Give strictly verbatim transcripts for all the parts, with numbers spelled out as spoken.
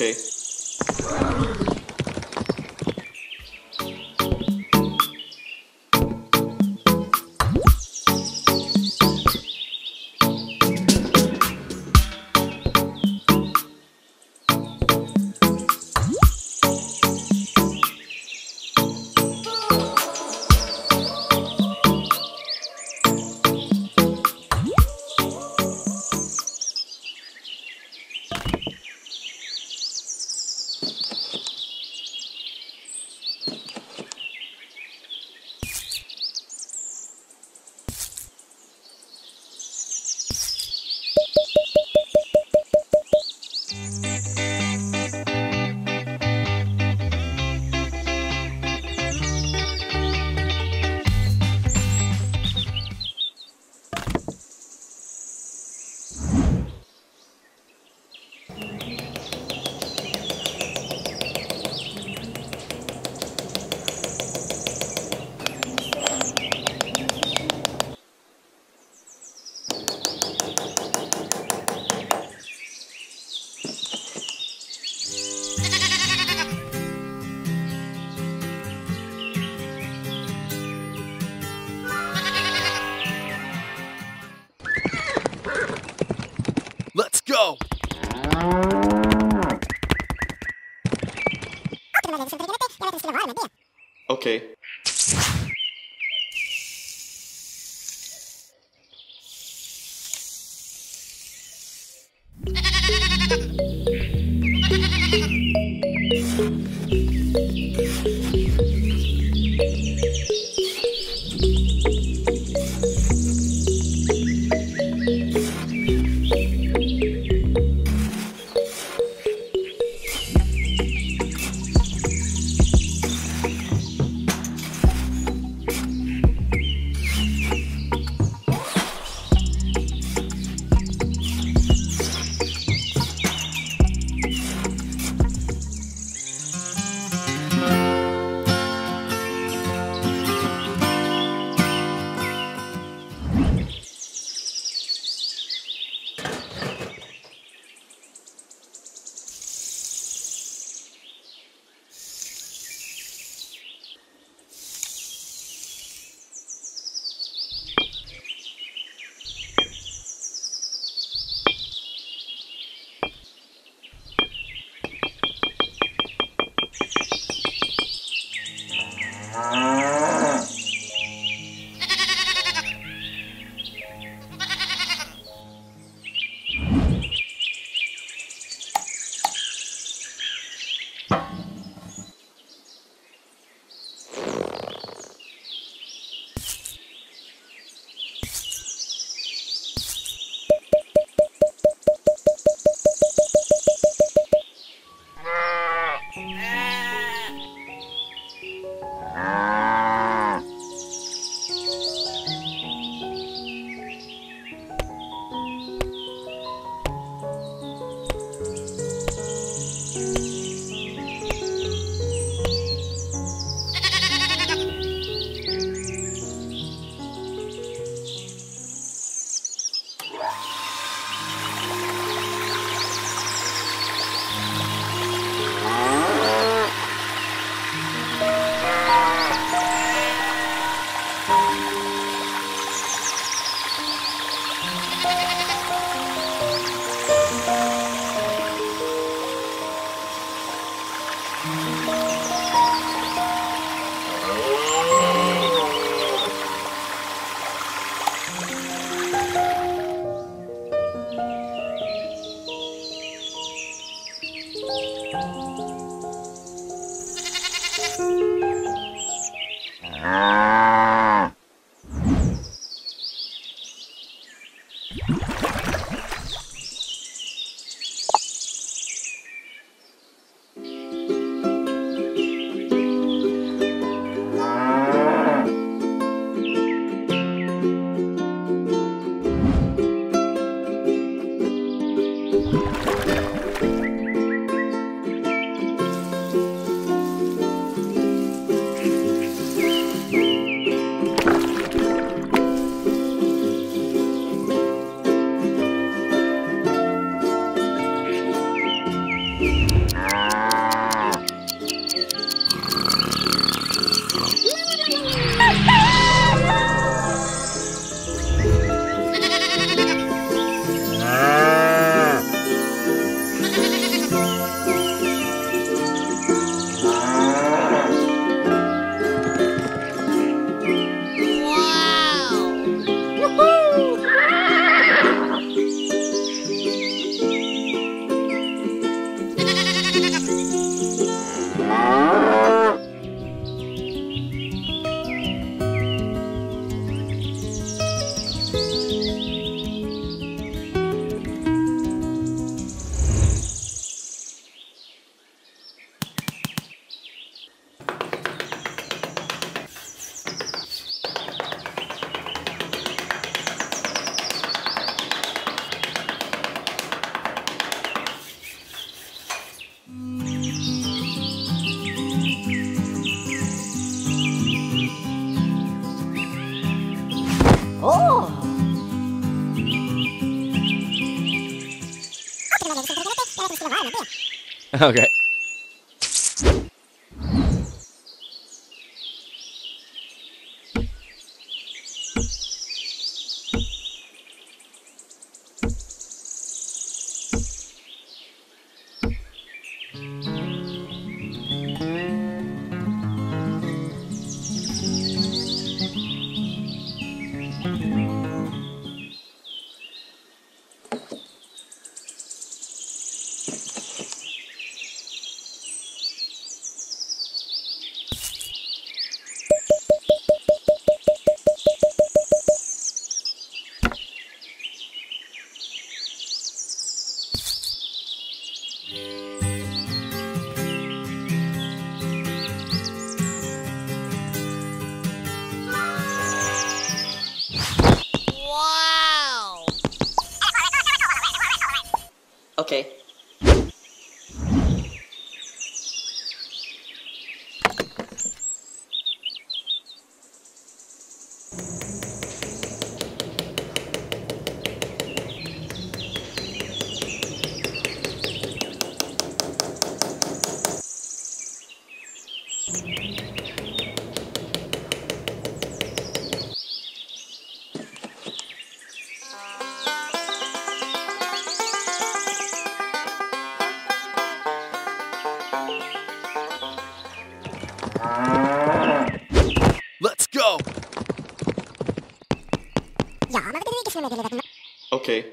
okay. Okay. Oh! Okay. Okay. Okay.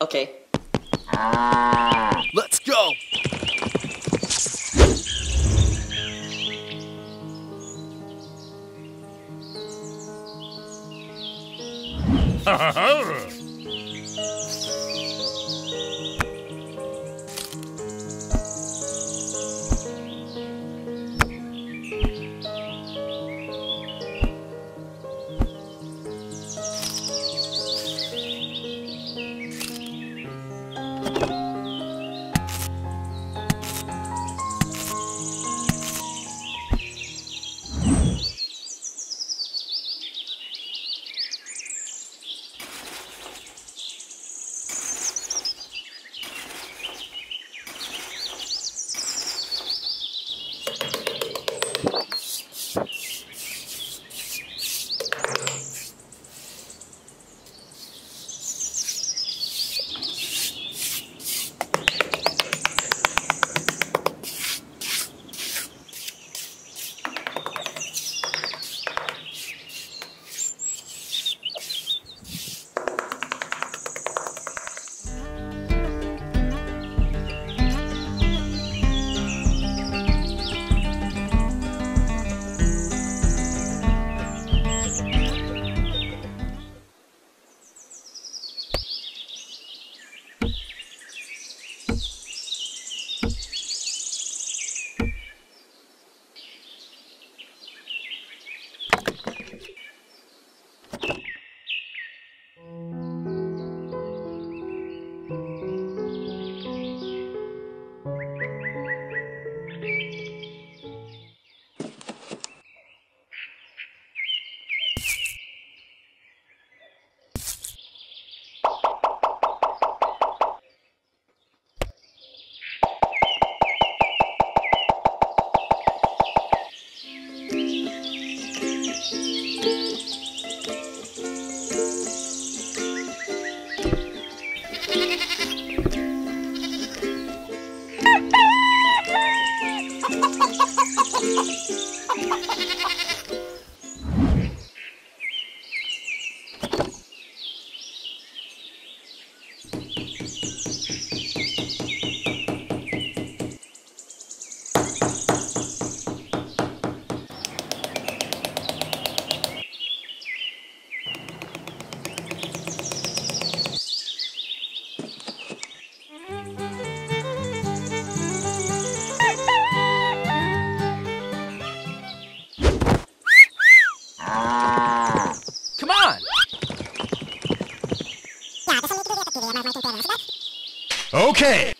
Okay. Let's go. Okay.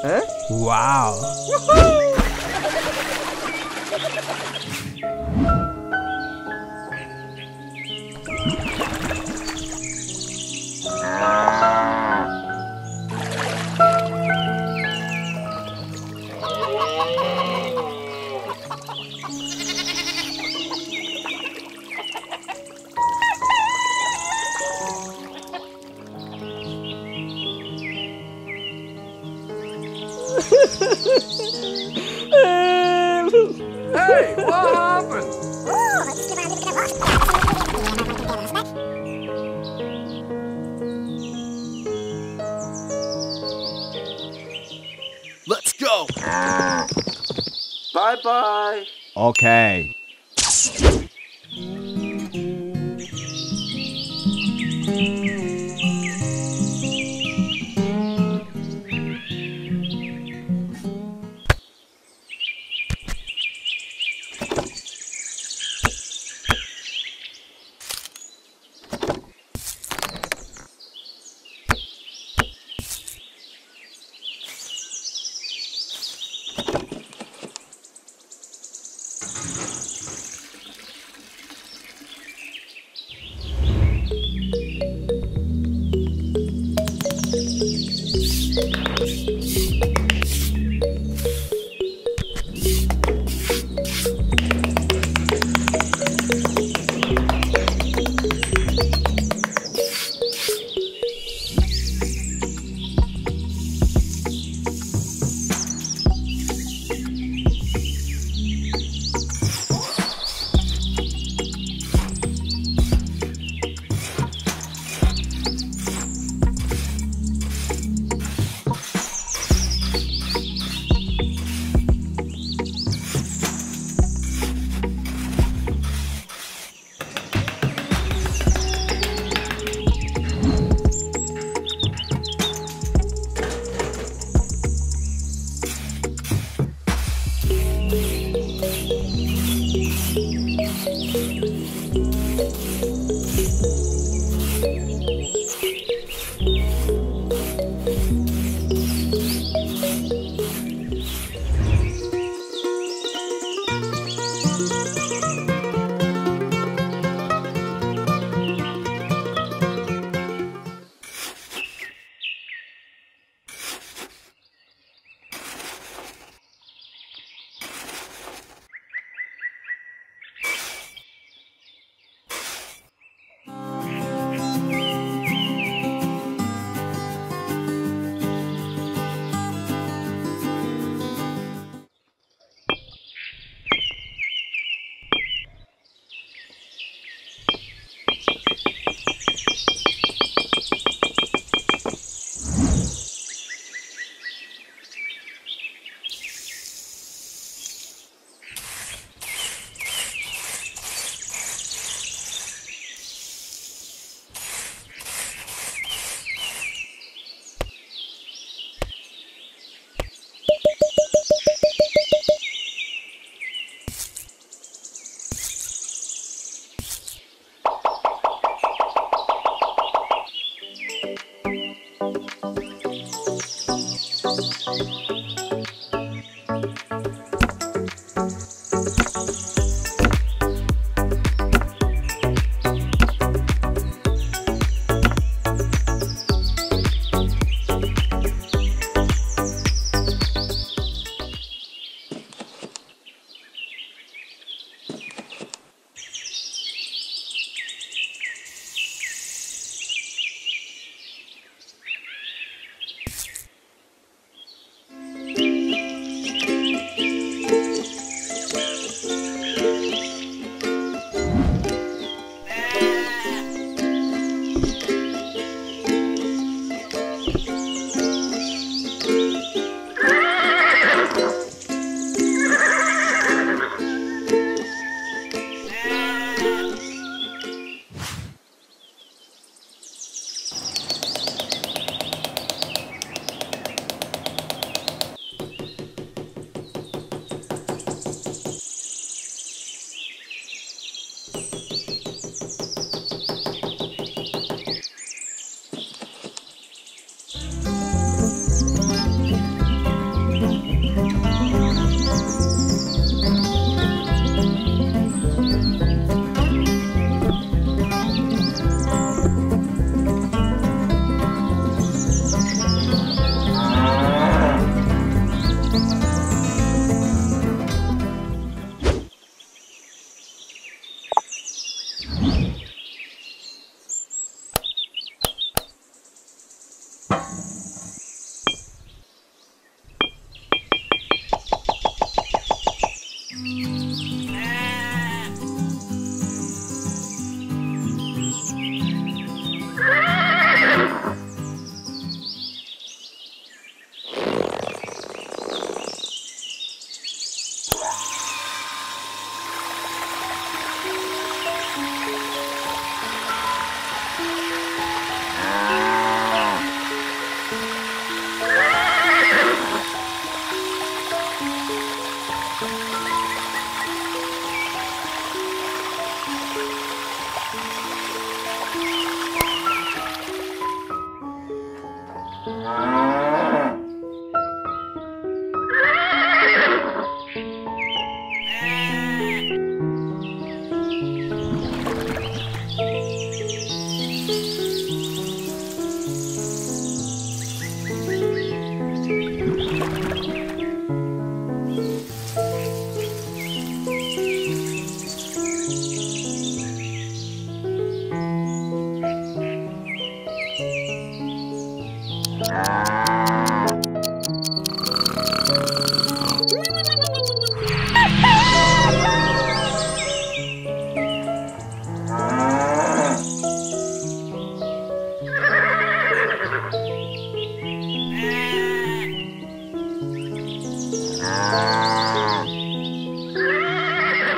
Huh? Wow. Hey, what happened? Let's go. Bye bye. Okay.